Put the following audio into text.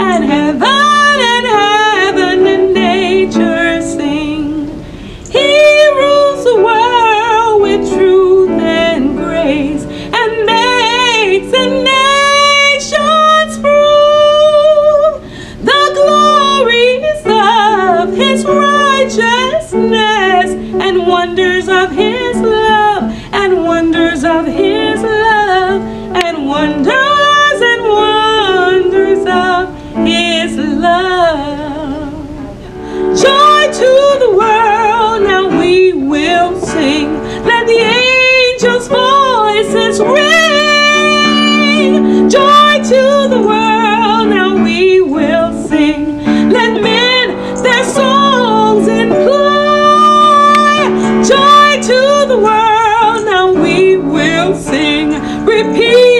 and heaven and nature sing. He rules the world with truth and grace, and makes the nations prove the glories of his righteousness, and wonders of his love, and wonders of his love, and wonders of his love. Joy to the world, now we will sing. Let the angels' voices ring. Joy to the world, now we will sing. Let men their songs employ. Joy to the world, now we will sing. Repeat.